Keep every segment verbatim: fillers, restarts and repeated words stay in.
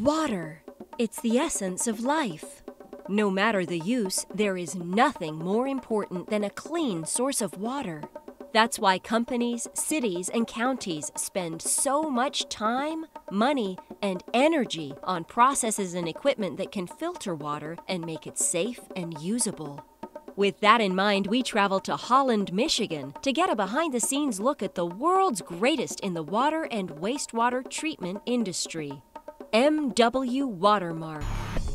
Water. It's the essence of life. No matter the use, there is nothing more important than a clean source of water. That's why companies, cities, and counties spend so much time, money, and energy on processes and equipment that can filter water and make it safe and usable. With that in mind, we traveled to Holland, Michigan to get a behind-the-scenes look at the world's greatest in the water and wastewater treatment industry, M W Watermark.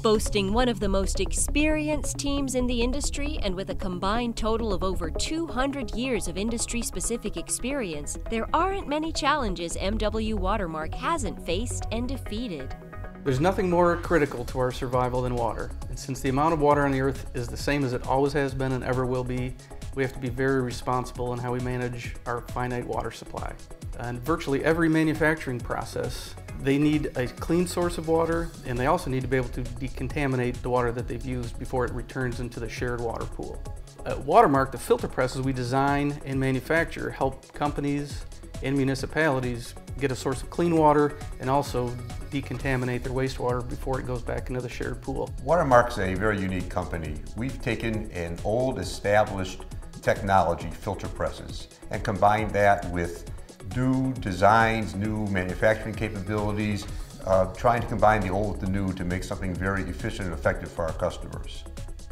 Boasting one of the most experienced teams in the industry and with a combined total of over two hundred years of industry-specific experience, there aren't many challenges M W Watermark hasn't faced and defeated. There's nothing more critical to our survival than water. And since the amount of water on the earth is the same as it always has been and ever will be, we have to be very responsible in how we manage our finite water supply. And virtually every manufacturing process, they need a clean source of water, and they also need to be able to decontaminate the water that they've used before it returns into the shared water pool. At Watermark, the filter presses we design and manufacture help companies and municipalities get a source of clean water and also decontaminate their wastewater before it goes back into the shared pool. Watermark's a very unique company. We've taken an old established technology, filter presses, and combined that with new designs, new manufacturing capabilities, uh, trying to combine the old with the new to make something very efficient and effective for our customers.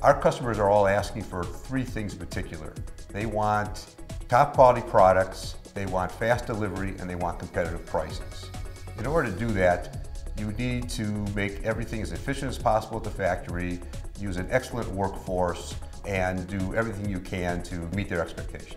Our customers are all asking for three things in particular. They want top quality products, they want fast delivery, and they want competitive prices. In order to do that, you need to make everything as efficient as possible at the factory, use an excellent workforce, and do everything you can to meet their expectations.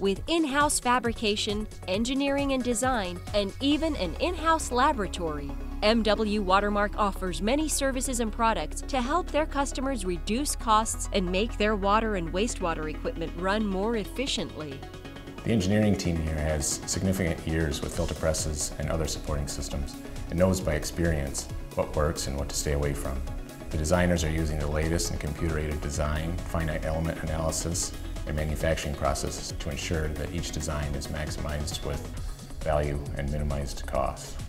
With in-house fabrication, engineering and design, and even an in-house laboratory, M W Watermark offers many services and products to help their customers reduce costs and make their water and wastewater equipment run more efficiently. The engineering team here has significant years with filter presses and other supporting systems and knows by experience what works and what to stay away from. The designers are using the latest in computer-aided design, finite element analysis, and manufacturing processes to ensure that each design is maximized with value and minimized cost.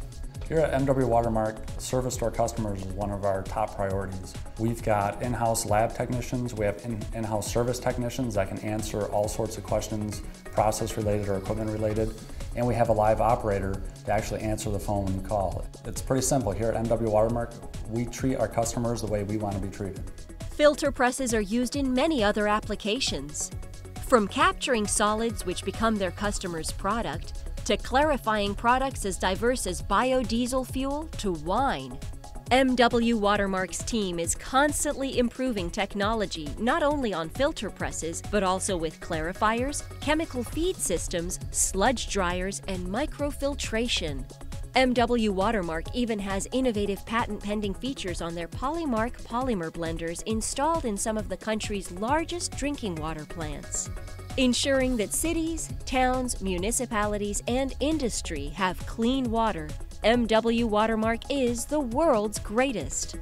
Here at M W Watermark, service to our customers is one of our top priorities. We've got in-house lab technicians, we have in-house service technicians that can answer all sorts of questions, process-related or equipment-related, and we have a live operator to actually answer the phone when you call. It's pretty simple. Here at M W Watermark, we treat our customers the way we want to be treated. Filter presses are used in many other applications. From capturing solids, which become their customers' product, to clarifying products as diverse as biodiesel fuel to wine. M W Watermark's team is constantly improving technology, not only on filter presses, but also with clarifiers, chemical feed systems, sludge dryers, and microfiltration. M W Watermark even has innovative patent-pending features on their PolyMark polymer blenders installed in some of the country's largest drinking water plants, ensuring that cities, towns, municipalities, and industry have clean water. M W Watermark is the world's greatest.